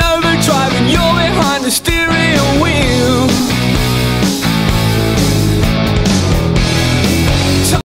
over, driving, you're behind the steering.